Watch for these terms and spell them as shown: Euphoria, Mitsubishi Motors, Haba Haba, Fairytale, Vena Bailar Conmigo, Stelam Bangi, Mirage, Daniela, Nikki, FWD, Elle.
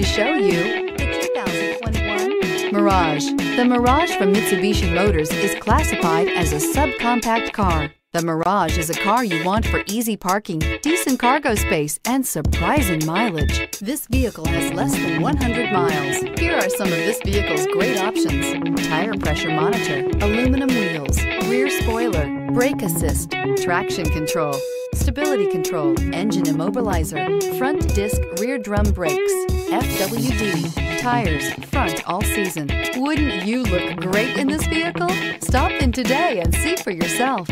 to show you the 2021 Mirage. The Mirage from Mitsubishi Motors is classified as a subcompact car. The Mirage is a car you want for easy parking, decent cargo space, and surprising mileage. This vehicle has less than 100 miles. Here are some of this vehicle's great options: tire pressure monitor, aluminum wheels, rear spoiler, brake assist, traction control, stability control, engine immobilizer, front disc rear drum brakes, FWD, tires, front all season. Wouldn't you look great in this vehicle? Stop in today and see for yourself.